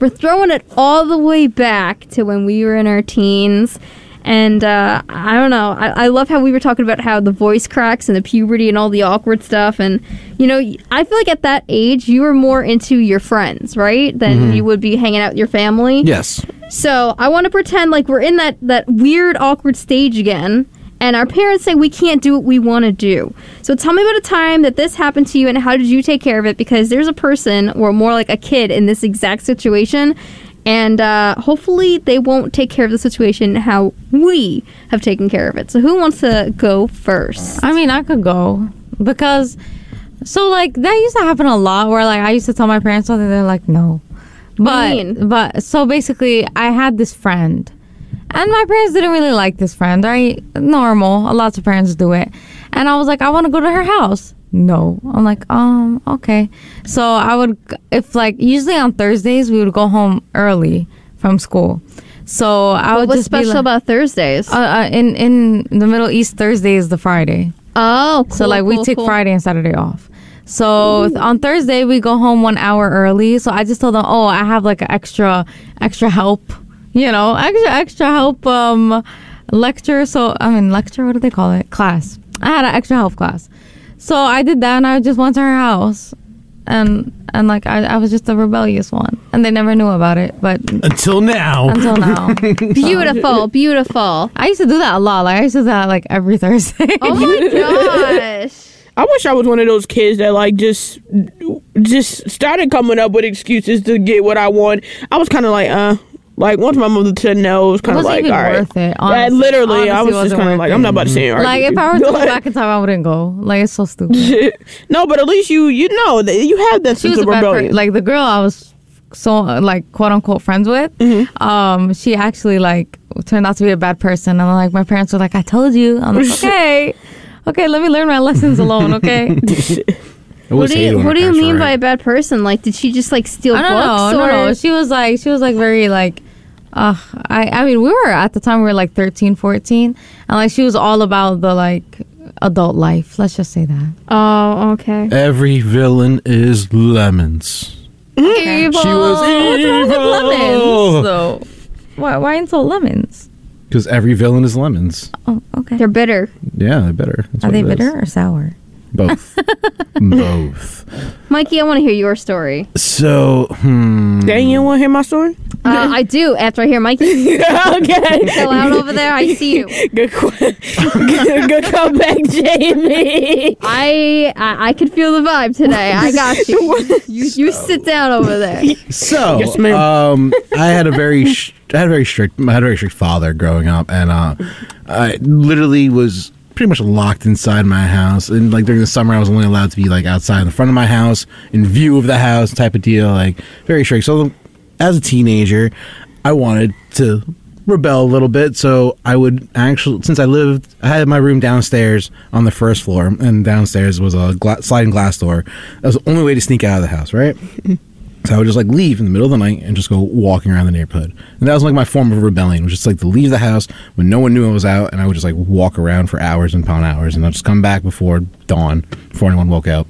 We're throwing it all the way back to when we were in our teens. And I don't know. I love how we were talking about how the voice cracks and the puberty and all the awkward stuff. And, you know, I feel like at that age, you were more into your friends, right? Than you would be hanging out with your family. Yes. So I want to pretend like we're in that weird, awkward stage again. And our parents say we can't do what we want to do. So tell me about a time that this happened to you and how did you take care of it? Because there's a person, or more like a kid, in this exact situation. And hopefully they won't take care of the situation how we have taken care of it. So who wants to go first? I mean, I could go. Because, like, that used to happen a lot where, like, I used to tell my parents something. They're like, no. So basically, I had this friend. And my parents didn't really like this friend, right? Normal. Lots of parents do it. And I was like, I want to go to her house. No. I'm like, okay. So I would, if like, usually on Thursdays, we would go home early from school. So I would just be like... What's special about Thursdays? In the Middle East, Thursday is the Friday. Oh, cool. So like, we take Friday and Saturday off. So on Thursday, we go home 1 hour early. So I just told them, I have like an extra help, you know, extra help lecture. So, I mean, lecture, what do they call it? Class. I had an extra help class. So I did that, and I just went to her house, and like I was just a rebellious one, and they never knew about it. But until now, beautiful. I used to do that a lot. Like I used to do that like every Thursday. Oh my gosh! I wish I was one of those kids that like just started coming up with excuses to get what I want. I was kind of like Like, once my mother said no, it was kind of like, all right. It wasn't even worth it, honestly. Yeah, literally, I was just kind of like, I'm not about to sit here and argue. Like, if I were to go back in time, I wouldn't go. Like, it's so stupid. No, but at least you know that you have that sense of rebellion. Like, the girl I was so, like, quote-unquote friends with, she actually, like, turned out to be a bad person. And, like, my parents were like, I told you. I'm like, okay, let me learn my lessons alone, okay? What do you mean by a bad person? Like, did she just, like, steal books? No. She was, like, very, like... I mean, we were at the time, we were like 13, 14. And like, she was all about the like adult life. Let's just say that. Oh, okay. Every villain is lemons. Okay. Evil. She was evil. What's wrong with lemons, though? Why insult lemons? Because every villain is lemons. Oh, okay. They're bitter. Yeah, they're bitter. Are they bitter or sour? Both. Both. Mikey, I want to hear your story. So, Dang, you want to hear my story? I do, after I hear Mikey. Okay. Go out over there, I see you. Good comeback, Jamie. I can feel the vibe today. I got you. You sit down over there. So, yes, I had a very strict father growing up, and I literally was pretty much locked inside my house, and like during the summer I was only allowed to be like outside in the front of my house, in view of the house type of deal, like very strict. So as a teenager I wanted to rebel a little bit, so I would actually, since I had my room downstairs on the first floor, and downstairs was a sliding glass door. That was the only way to sneak out of the house, right? So I would just like leave in the middle of the night and just go walking around the neighborhood. And that was like my form of rebellion, was just like to leave the house when no one knew I was out, and I would just like walk around for hours upon hours, and I'd just come back before dawn, before anyone woke up.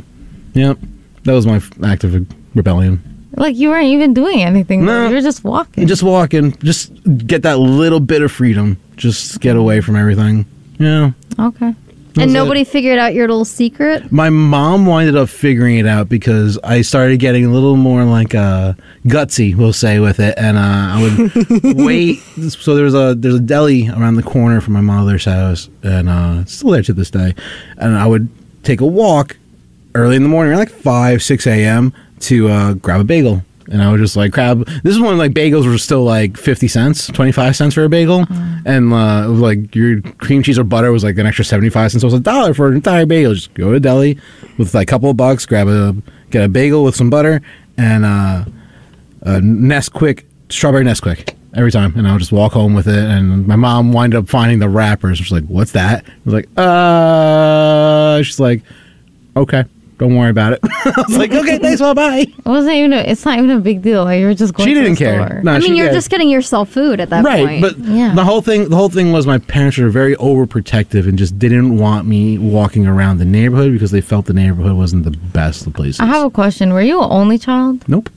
Yep. That was my act of rebellion. Like you weren't even doing anything. No. You were just walking. Just walking. Just get that little bit of freedom. Just get away from everything. Yeah. Okay. And nobody figured out your little secret? My mom winded up figuring it out because I started getting a little more like gutsy, we'll say, with it. And I would wait. So there's a deli around the corner from my mother's house, and it's still there to this day. And I would take a walk early in the morning, around like 5, 6 a.m. to grab a bagel. And I would just like grab. This is when like bagels were still like 50 cents, 25 cents for a bagel. And like your cream cheese or butter was like an extra 75 cents. So it was $1 for an entire bagel. Just go to a deli with like a couple of bucks, get a bagel with some butter and a Nesquik, strawberry Nesquik every time. And I would just walk home with it. And my mom wound up finding the wrappers. She's like, "What's that?" I was like, she's like, "Okay. Don't worry about it." I was like, "Okay, thanks, well, bye." It's not even a big deal. Like, you were just going. She didn't care. No, I mean, you're just getting yourself food at that point, right? But yeah. The whole thing was my parents were very overprotective and just didn't want me walking around the neighborhood because they felt the neighborhood wasn't the best of places. I have a question. Were you an only child? Nope.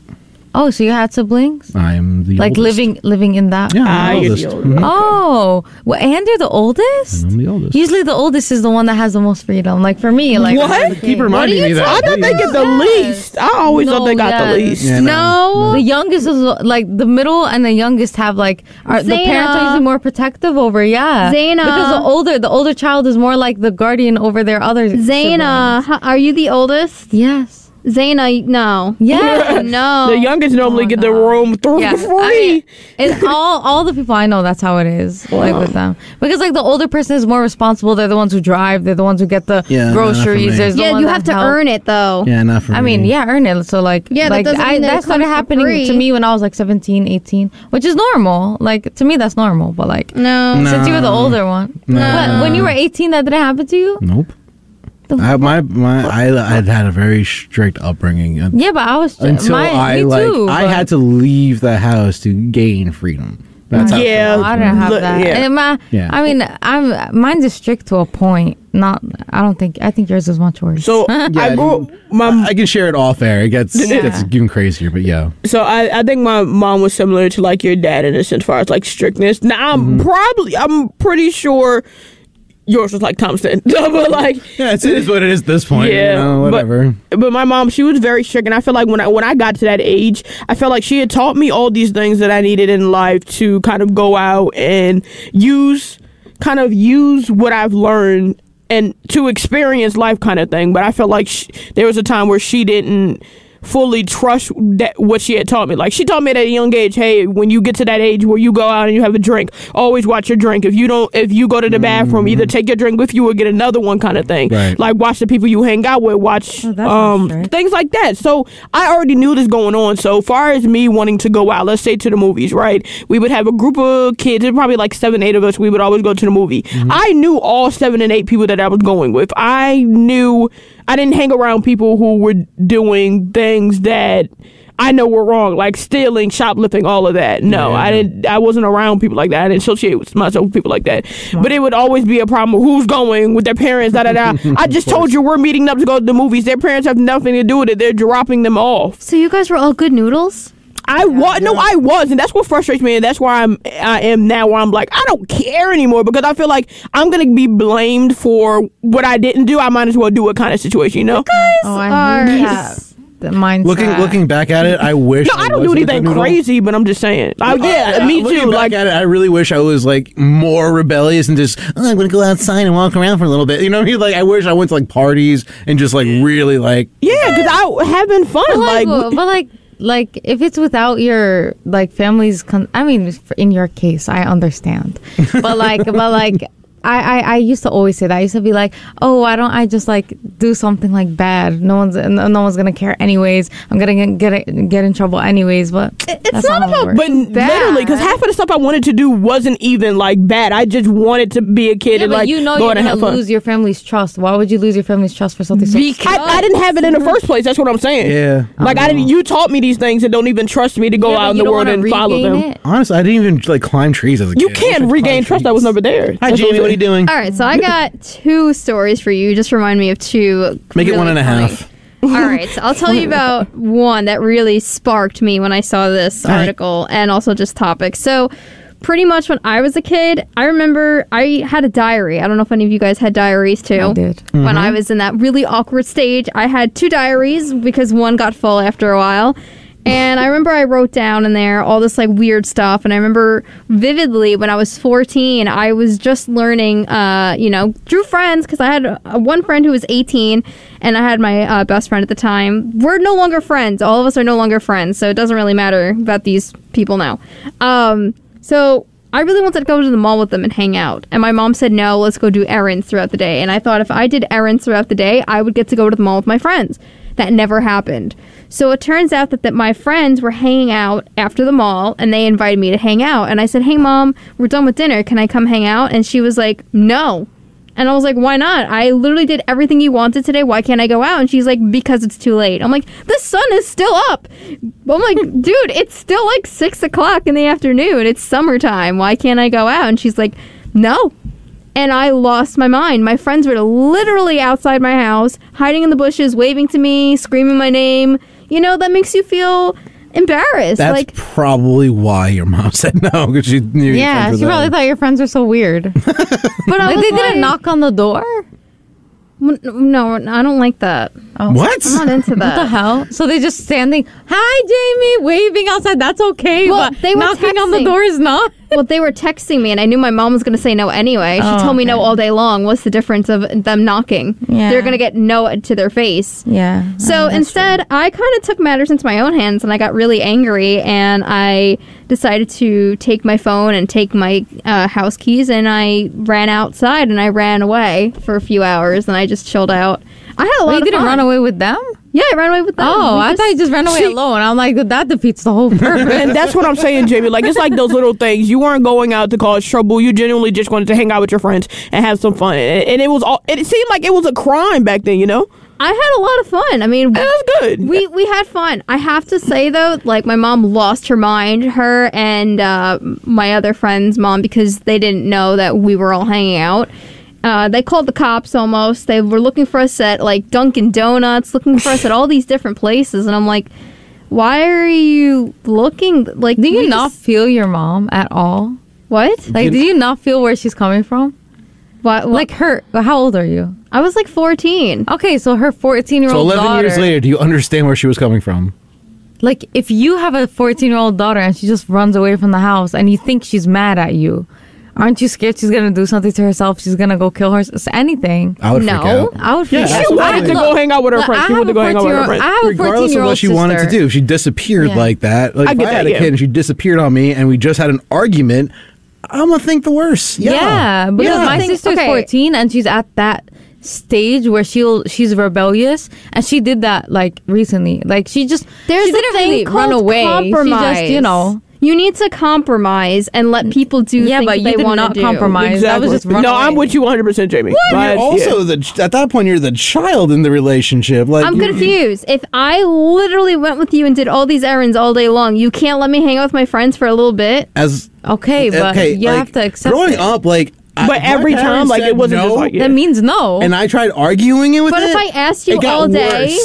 Oh, so you had siblings? I'm the oldest. Like living in that house? Yeah, the oldest. Mm-hmm. Oh, well, and you're the oldest? And I'm the oldest. Usually the oldest is the one that has the most freedom. Like for me, like... What? Keep reminding me that. I thought they get the least. I always thought they got the least. Yeah, no. The youngest is like the middle and the youngest have like... the parents are usually more protective over, yeah. Zaina. Because the older child is more like the guardian over their other Zaina, siblings. Are you the oldest? Yes. Zaina, no. Yeah, no. The youngest normally get the room through for free. It's all the people I know, that's how it is. Wow. Like with them. Because like the older person is more responsible. They're the ones who drive. They're the ones who get the groceries. Yeah, you have to earn it though. Yeah, not for me. I mean, yeah, earn it. So like, that started happening to me when I was like 17, 18, which is normal. Like to me, that's normal. But like, no. Since you were the older one. No. But when you were 18, that didn't happen to you? Nope. I had a very strict upbringing. Yeah, but I was I had to leave the house to gain freedom. That's I didn't have that. Yeah. I mean, mine's is strict to a point. I think yours is much worse. So I can share it off air. It gets it's even crazier, but yeah. So I think my mom was similar to like your dad in as far as like strictness. Now I'm pretty sure. Yours was like Thompson. But like, yeah, it is what it is at this point. Yeah, you know, whatever. But my mom, she was very strict, and I feel like when I got to that age, I felt like she had taught me all these things that I needed in life to kind of go out and use what I've learned and to experience life kind of thing. But I felt like there was a time where she didn't fully trust that what she had taught me. Like she taught me at a young age, hey, when you get to that age where you go out and you have a drink, always watch your drink. If you go to the bathroom, either take your drink with you or get another one kind of thing. Right. Like watch the people you hang out with, watch things like that. So I already knew this going on. So far as me wanting to go out, let's say to the movies, right? We would have a group of kids, probably like 7, 8 of us, we would always go to the movie. Mm-hmm. I knew all 7 and 8 people that I was going with. I knew I didn't hang around people who were doing things that I know were wrong, like stealing, shoplifting, all of that. No, I didn't. I wasn't around people like that. I didn't associate myself with people like that. Wow. But it would always be a problem of who's going with their parents. I just told you we're meeting up to go to the movies. Their parents have nothing to do with it. They're dropping them off. So you guys were all good noodles? I was, and that's what frustrates me, and that's why I am now where I'm like, I don't care anymore, because I feel like I'm gonna be blamed for what I didn't do. I might as well do it kind of situation, you know? You guys the mindset. Looking back at it, I wish. No, I don't do anything crazy, but I'm just saying. Me too. Looking back at it, I really wish I was like more rebellious and just I'm gonna go outside and walk around for a little bit. You know what I mean? Like I wish I went to like parties and just like really like because I have been fun. Like, if it's without your, like, family's... I mean, in your case, I understand. But, like... I used to always say that. I used to be like, oh, I just like do something like bad. No one's gonna care anyways. I'm gonna get in trouble anyways. But it's not about literally, because half of the stuff I wanted to do wasn't even like bad. I just wanted to be a kid and like go out and have fun. You lose your family's trust. Why would you lose your family's trust for something? Because I didn't have it in the first place. That's what I'm saying. Yeah. Like I didn't. You taught me these things and don't even trust me to go out in the world and follow them. Honestly, I didn't even like climb trees as a kid. You can't regain trust that was never there. Hi, Jamie. Doing? All right, so I got 2 stories for you. Just remind me of 2. Make it 1.5. All right, so I'll tell you about one that really sparked me when I saw this article and also just topic. So pretty much when I was a kid, I remember I had a diary. I don't know if any of you guys had diaries too. I did. Mm-hmm. When I was in that really awkward stage, I had 2 diaries because one got full after a while. And I remember I wrote down in there all this like weird stuff. And I remember vividly when I was 14, I was just learning, through friends, because I had one friend who was 18 and I had my best friend at the time. We're no longer friends. All of us are no longer friends. So it doesn't really matter about these people now. So I really wanted to go to the mall with them and hang out. And my mom said, no, let's go do errands throughout the day. And I thought if I did errands throughout the day, I would get to go to the mall with my friends. That never happened. So it turns out that my friends were hanging out after the mall, and they invited me to hang out. And I said, hey, Mom, we're done with dinner. Can I come hang out? And she was like, no. And I was like, why not? I literally did everything you wanted today. Why can't I go out? And she's like, because it's too late. I'm like, the sun is still up. I'm like, dude, it's still like 6 o'clock in the afternoon. It's summertime. Why can't I go out? And she's like, no. And I lost my mind. My friends were literally outside my house, hiding in the bushes, waving to me, screaming my name. You know, that makes you feel embarrassed. That's like, probably why your mom said no, because she knew. Yeah, she probably thought your friends were so weird. But they didn't knock on the door. No, I don't like that. Oh, what? I'm not into that. What the hell? So they're just standing, hi, Jamie, waving outside. That's okay. Well, but they were knocking on the door is not. Well, they were texting me, and I knew my mom was going to say no anyway. She told me no all day long. What's the difference of them knocking? Yeah. They're going to get no to their face. Yeah. So instead, true. I kind of took matters into my own hands, and I got really angry, and I decided to take my phone and take my house keys, and I ran outside, and I ran away for a few hours, and I just chilled out. I had a lot of fun. You didn't run away with them? Yeah, I ran away with them. Oh, I thought you just ran away alone. I'm like, that defeats the whole purpose. And that's what I'm saying, Jamie. Like, it's like those little things. You weren't going out to cause trouble. You genuinely just wanted to hang out with your friends and have some fun. And it was all. It seemed like it was a crime back then, you know? I had a lot of fun. I mean, it was good. We had fun. I have to say, though, like, my mom lost her mind, her and my other friend's mom, because they didn't know that we were all hanging out. They called the cops almost. They were looking for us at, like, Dunkin' Donuts, looking for us at all these different places. And I'm like, why are you looking? Like, do you not feel your mom at all? What? Like, do you not feel where she's coming from? What? Like, her, how old are you? I was, like, 14. Okay, so her 14-year-old daughter. So 11 years later, do you understand where she was coming from? Like, if you have a 14-year-old daughter and she just runs away from the house and you think she's mad at you, aren't you scared she's going to do something to herself? She's going to go kill her? Anything. I would freak out. I would freak out. She wanted to go hang out with her friends. She wanted to go hang out with her friends. I have a 14-year-old sister. Regardless of what she wanted to do. She disappeared like that. Like, if I had a kid and she disappeared on me and we just had an argument, I'm going to think the worst. Yeah, because my sister's 14 and she's at that stage where she's rebellious, and she did that, like, recently. Like, she didn't really run away. Compromise. She just, you know. You need to compromise and let people do things but they want to do. Compromise. Exactly. That was just runaway. I'm with you 100%, Jamie. What? But you're also at that point, you're the child in the relationship. Like, I'm confused. If I literally went with you and did all these errands all day long, you can't let me hang out with my friends for a little bit? Okay, but you have to accept growing up, like... But every time, like, it wasn't just like... That means no. And I tried arguing it with it. But if I asked you all day...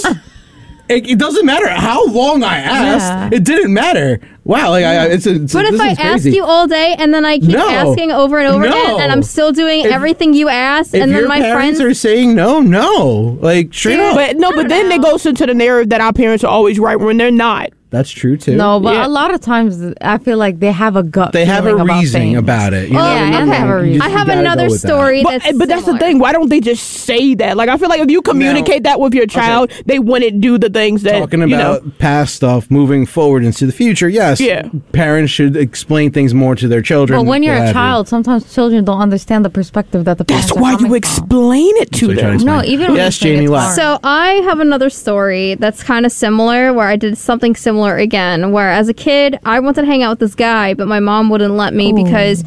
It doesn't matter how long I asked. It didn't matter. Wow. Like, but if I ask you all day and then I keep asking over and over again and I'm still doing everything you asked and then my friends are saying no. Like, straight up. But then it goes into the narrative that our parents are always right when they're not. That's true, too. No, but a lot of times I feel like they have a gut. They have a reasoning about it. I have another story. But that's the thing. Why don't they just say that? Like, I feel like if you communicate that with your child, they wouldn't do the things that, talking about past stuff, moving forward into the future, yes. Yeah. Parents should explain things more to their children. But when you're a child, sometimes children don't understand the perspective that the parents are coming from. That's why you explain it to them. No, even when Jamie. So I have another story that's kind of similar where I did something similar. Again, where as a kid I wanted to hang out with this guy, but my mom wouldn't let me because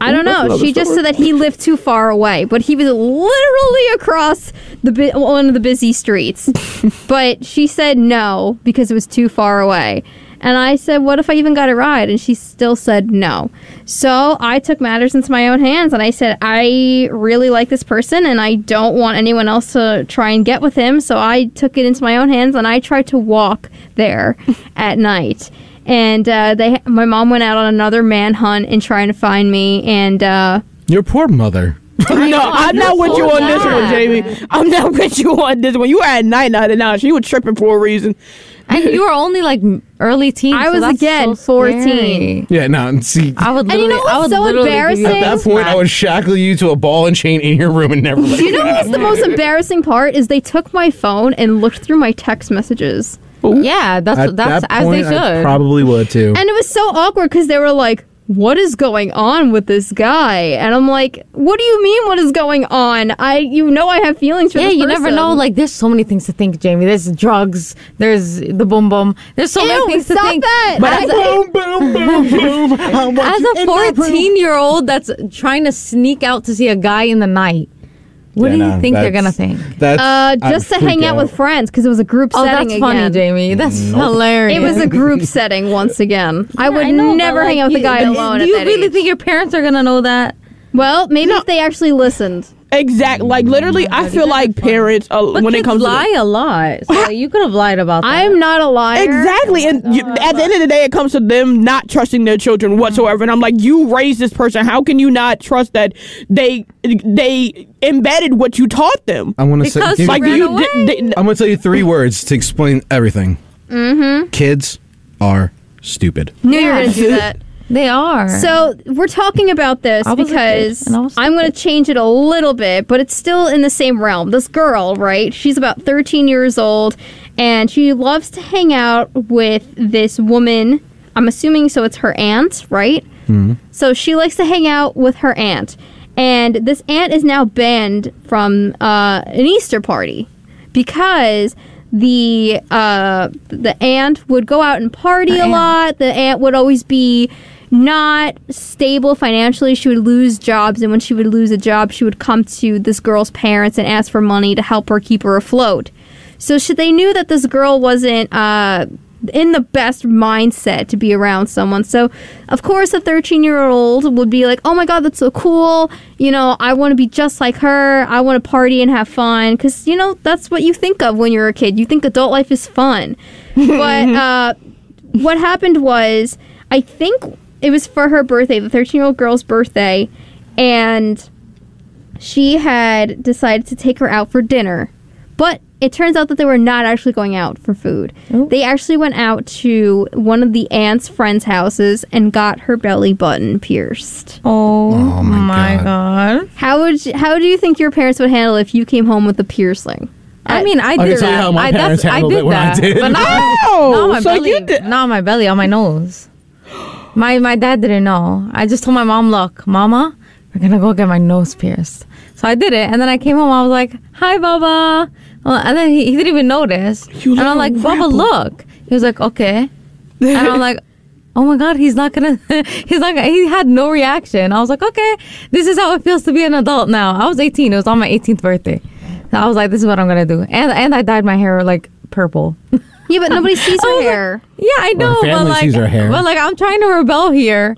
I don't know. She just said that he lived too far away, but he was literally across one of the busy streets. But she said no because it was too far away, and I said, "What if I even got a ride?" And she still said no. So I took matters into my own hands, and I said, "I really like this person, and I don't want anyone else to try and get with him." So I took it into my own hands, and I tried to walk there at night. And my mom went out on another manhunt and trying to find me. And your poor mother. I'm not with you on this one, Jamie. I'm not with you on this one. You were at 9 out of 9. She was tripping for a reason. And you were only like early teens. I was 14. Yeah, no. See, I would. And you know what's so embarrassing? At that point, I would shackle you to a ball and chain in your room and never let you know what's the most embarrassing part is they took my phone and looked through my text messages. Ooh. Yeah, that's that point, as they should. I probably would too. And it was so awkward because they were like, what is going on with this guy? And I'm like, what do you mean what is going on? I have feelings for this person. Yeah, you never know. Like, there's so many things to think, Jamie. There's drugs. There's the boom boom. There's so many things to think. That. But boom boom boom boom. As a 14-year-old that's trying to sneak out to see a guy in the night, what do you think they're going to think? Just to hang out with friends, because it was a group setting again. Oh, that's funny, Jamie. That's hilarious. It was a group setting once again. I would never hang out with a guy alone. Do you really think your parents are going to know that? Well, maybe if they actually listened. Exactly. Like, literally, I feel like parents, when it comes to... But kids lie a lot. So you could have lied about that. I am not a liar. Exactly. And at the end of the day, it comes to them not trusting their children whatsoever. And I'm like, you raised this person. How can you not trust that they embedded what you taught them? I want to say... Like, I'm going to tell you 3 words to explain everything. Mm-hmm. Kids are stupid. Knew you were going to do that. They are. So we're talking about this because I'm going to change it a little bit, but it's still in the same realm. This girl, right? She's about 13 years old, and she loves to hang out with this woman. I'm assuming so it's her aunt, right? Mm-hmm. So she likes to hang out with her aunt, and this aunt is now banned from an Easter party because... The aunt would go out and party a lot. The aunt would always be not stable financially. She would lose jobs, and when she would lose a job, she would come to this girl's parents and ask for money to help her keep her afloat. So they knew that this girl wasn't in the best mindset to be around someone. So, of course, a 13-year-old would be like, oh, my God, that's so cool. You know, I want to be just like her. I want to party and have fun. Because, you know, that's what you think of when you're a kid. You think adult life is fun. But what happened was, I think it was for her birthday, the 13-year-old girl's birthday, and she had decided to take her out for dinner. But it turns out that they were not actually going out for food. Ooh. They actually went out to one of the aunt's friends' houses and got her belly button pierced. Oh my God. How do you think your parents would handle if you came home with a piercing? I mean, I did that. I did that. But not on my belly, on my nose. My dad didn't know. I just told my mom, look, Mama, we're going to go get my nose pierced. So I did it. And then I came home. I was like, hi, Baba. Well, and then he didn't even notice. And I'm like, Baba, look. He was like, okay. And I'm like, oh my God, he had no reaction. I was like, okay, this is how it feels to be an adult now. I was 18. It was on my 18th birthday. So I was like, this is what I'm going to do. And I dyed my hair like purple. Yeah, but nobody sees her hair. Like, yeah, I know. Her family sees her hair. But like, I'm trying to rebel here.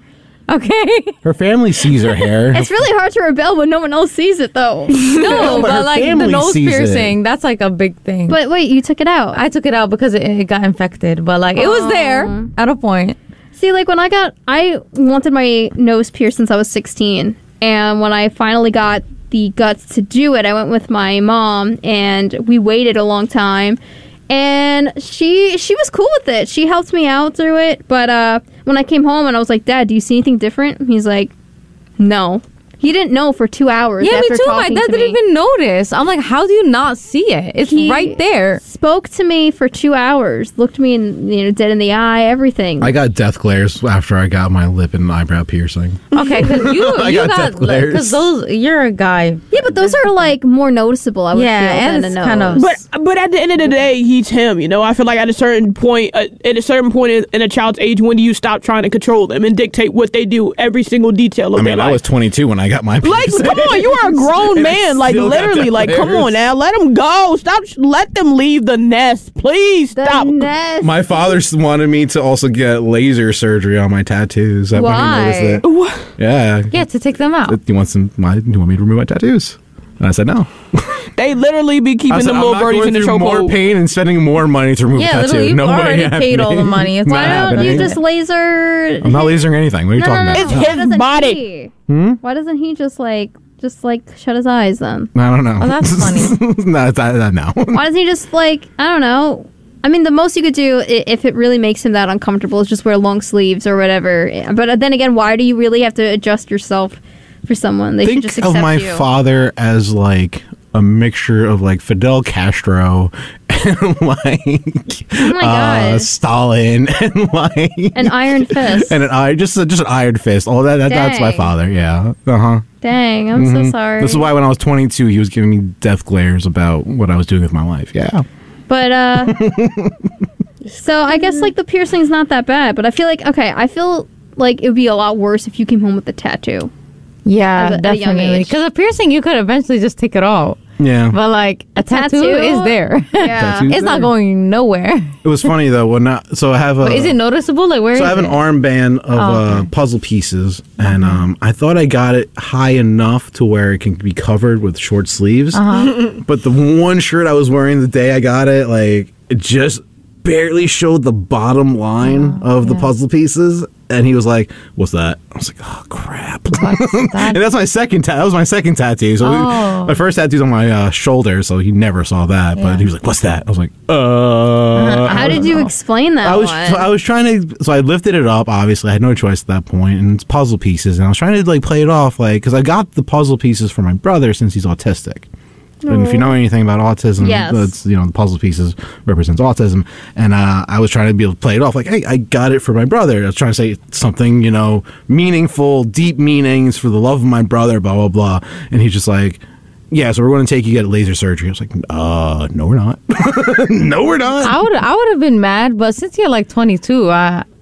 Okay. Her family sees her hair. It's really hard to rebel when no one else sees it, though. No, but like the nose piercing, that's like a big thing. But wait, you took it out. I took it out because it got infected. But like, it was there at a point. See, like when I wanted my nose pierced since I was 16. And when I finally got the guts to do it, I went with my mom and we waited a long time. And she was cool with it. She helped me out through it. But when I came home and I was like, Dad, do you see anything different? And he's like, no. He didn't know for 2 hours. Yeah, after me too. My dad didn't even notice. I'm like, how do you not see it? It's right there. Spoke to me for 2 hours. Looked me in, dead in the eye. Everything. I got death glares after I got my lip and eyebrow piercing. Okay, because you got death glares. Because you're a guy. Yeah, but those are like more noticeable. I would feel than a nose. Kind of. But at the end of the day, he's him. You know, I feel like at a certain point, in a child's age, when do you stop trying to control them and dictate what they do, every single detail of their life? I was 22 when I got my piercing. Like, come on, you are a grown man. Like, literally, like, come on now, let them go. Stop, let them leave the nest, please. Stop. My father wanted me to also get laser surgery on my tattoos. Why? Yeah. Yeah, to take them out. Do you want me to remove my tattoos? And I said no. They literally be keeping them little birdies in the chokehold. More pain and spending more money to remove tattoo. Literally, you've already paid all the money. It's why don't you just laser? I'm not lasering anything. What are you talking about? It's his body. Why doesn't he just shut his eyes then? I don't know. Oh, that's funny. No. Why doesn't he just I don't know. I mean, the most you could do, if it really makes him that uncomfortable, is just wear long sleeves or whatever. But then again, why do you really have to adjust yourself for someone? They should just accept you. Think of my father as a mixture of Fidel Castro and Stalin and an iron fist and just an iron fist. All that's my father. Yeah. Dang, I'm so sorry. This is why when I was 22, he was giving me death glares about what I was doing with my life. Yeah. But so I guess the piercing's not that bad. But I feel like it would be a lot worse if you came home with a tattoo. Yeah, definitely. Because a piercing, you could eventually just take it out. Yeah. But like a tattoo is there. Yeah. It's not going nowhere. It was funny though. When so I have a. But is it noticeable? Like where? So is I have an armband of puzzle pieces, and I thought I got it high enough to where it can be covered with short sleeves. But the one shirt I was wearing the day I got it, like it just barely showed the bottom line of the puzzle pieces. And he was like, "What's that?" I was like, "Oh crap!" And that's my second tattoo. That was my second tattoo. So my first tattoo's on my shoulder, so he never saw that. Yeah. But he was like, "What's that?" I was like, How did you explain that? I was trying to. So I lifted it up. Obviously, I had no choice at that point, and it's puzzle pieces. And I was trying to like play it off, like because I got the puzzle pieces for my brother since he's autistic. And if you know anything about autism, that's, you know, the puzzle pieces represents autism. And I was trying to be able to play it off like, hey, I got it for my brother. I was trying to say something, you know, meaningful, deep meanings for the love of my brother, blah, blah, blah. And he's just like, yeah, so we're going to take you get laser surgery. I was like, no, we're not. No, we're not. I would have been mad. But since you're like 22,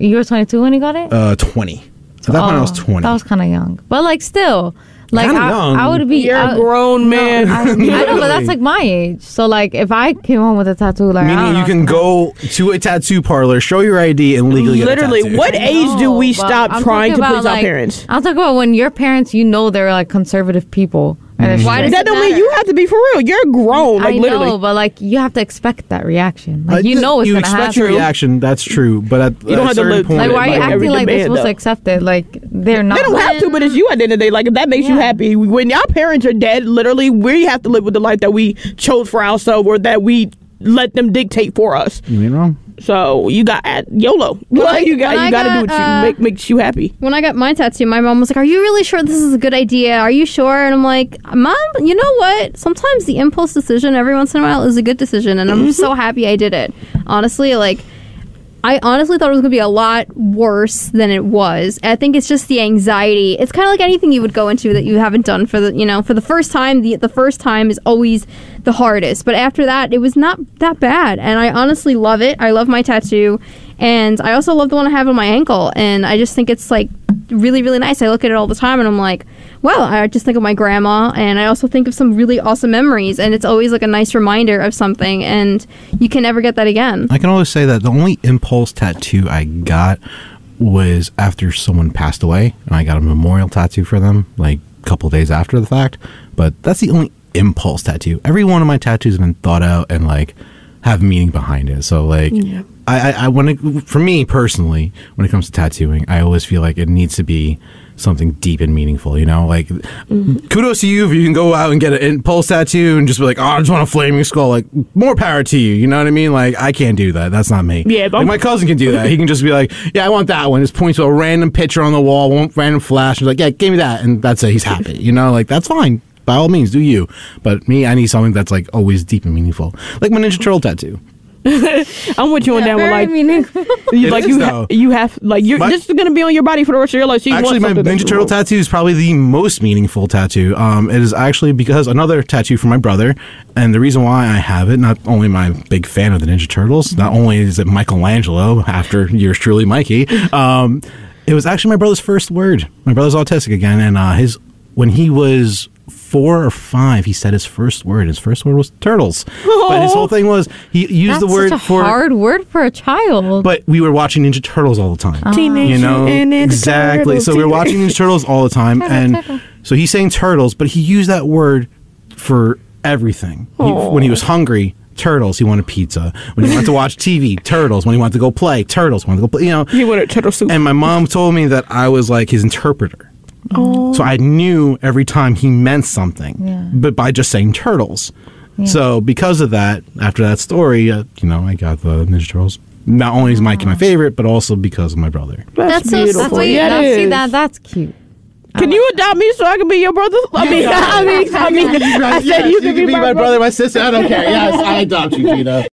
you were 22 when you got it? 20. At that point, I was 20. That was kind of young. But like still. Like I would be. You're a grown man. No, I know, but that's like my age. So like, if I came home with a tattoo, like meaning you can go to a tattoo parlor, show your ID, and legally literally. Get a tattoo. What age do we stop trying to please our parents? I'm talking about when your parents, you know, they're like conservative people. And why does that don't mean you have to be for real? You're grown. Like, I know, literally. But like you have to expect that reaction. Like you know it's gonna happen. You expect your reaction. That's true. But at you don't have certain point, like why are you acting like they're supposed to accept it? Like they're not. They don't have to. But it's you at the end of the day. Like if that makes you happy, when our parents are dead, literally we have to live with the life that we chose for ourselves or that we let them dictate for us. You ain't wrong. So you got YOLO. Like you got to do what you makes you happy. When I got my tattoo, my mom was like, "Are you really sure this is a good idea? Are you sure?" And I'm like, "Mom, you know what? Sometimes the impulse decision every once in a while is a good decision, and I'm so happy I did it." Honestly, like I honestly thought it was going to be a lot worse than it was. I think it's just the anxiety. It's kind of like anything you would go into that you haven't done for the, you know, for the first time. The first time is always the hardest. But after that, it was not that bad. And I honestly love it. I love my tattoo. And I also love the one I have on my ankle. And I just think it's like really, really nice. I look at it all the time and I'm like, well, I just think of my grandma. And I also think of some really awesome memories. And it's always like a nice reminder of something. And you can never get that again. I can always say that the only impulse tattoo I got was after someone passed away. And I got a memorial tattoo for them like a couple days after the fact. But that's the only impulse tattoo. Every one of my tattoos have been thought out and like have meaning behind it. So like I when it, for me personally, when it comes to tattooing, I always feel like it needs to be something deep and meaningful, you know, like kudos to you if you can go out and get an impulse tattoo and just be like, oh, I just want a flaming skull, like more power to you, you know what I mean? Like I can't do that. That's not me. Yeah, but like, my cousin can do that. He can just be like, yeah, I want that one. Just points to a random picture on the wall, one random flash, and like, yeah, give me that, and that's it. He's happy, you know, like that's fine. By all means, do you. But me, I need something that's like always deep and meaningful. Like my Ninja Turtle tattoo. I'm with you on that one. Like, this is gonna be on your body for the rest of your life. So you actually, my Ninja Turtle tattoo is probably the most meaningful tattoo. It is actually because another tattoo for my brother, and the reason why I have it. Not only am I a big fan of the Ninja Turtles, not only is it Michelangelo after yours truly, Mikey. It was actually my brother's first word. My brother's autistic again, and when he was 4 or 5, he said his first word. His first word was turtles. Aww. But his whole thing was he used the word for hard word for a child. But we were watching Ninja Turtles all the time. Teenage, you know, and exactly. Turtles, so we were watching Ninja Turtles all the time, so he's saying turtles, but he used that word for everything. When he was hungry, turtles. He wanted pizza. When he wanted to watch TV, turtles. When he wanted to go play, turtles. Wanted to go play. You know, he wanted turtle soup. And my mom told me that I was like his interpreter. Oh. So I knew every time he meant something, but by just saying turtles. Yeah. So because of that, after that story, you know, I got the Ninja Turtles. Not only is Mikey my favorite, but also because of my brother. That's beautiful. That's what you see that's cute. Can you adopt me so I can be your brother? I said you can be my brother, my sister. I don't care. Yes, I adopt you, Gina.